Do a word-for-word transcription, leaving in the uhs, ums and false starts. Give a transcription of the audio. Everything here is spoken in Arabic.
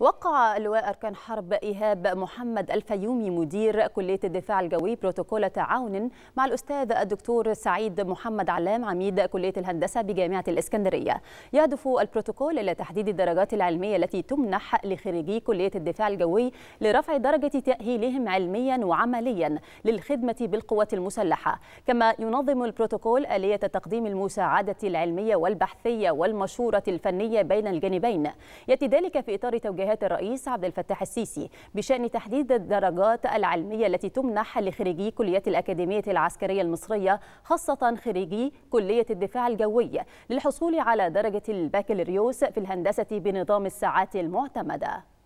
وقع لواء أركان حرب إيهاب محمد الفيومي مدير كلية الدفاع الجوي بروتوكول تعاون مع الأستاذ الدكتور سعيد محمد علام عميد كلية الهندسة بجامعة الإسكندرية. يهدف البروتوكول إلى تحديد الدرجات العلمية التي تمنح لخريجي كلية الدفاع الجوي لرفع درجة تأهيلهم علميا وعمليا للخدمة بالقوات المسلحة. كما ينظم البروتوكول آلية تقديم المساعدة العلمية والبحثية والمشورة الفنية بين الجانبين. يأتي ذلك في إطار توجيهات الرئيس عبد الفتاح السيسي بشأن تحديد الدرجات العلمية التي تمنح لخريجي كلية الأكاديمية العسكرية المصرية، خاصة خريجي كلية الدفاع الجوي، للحصول على درجة البكالوريوس في الهندسة بنظام الساعات المعتمدة.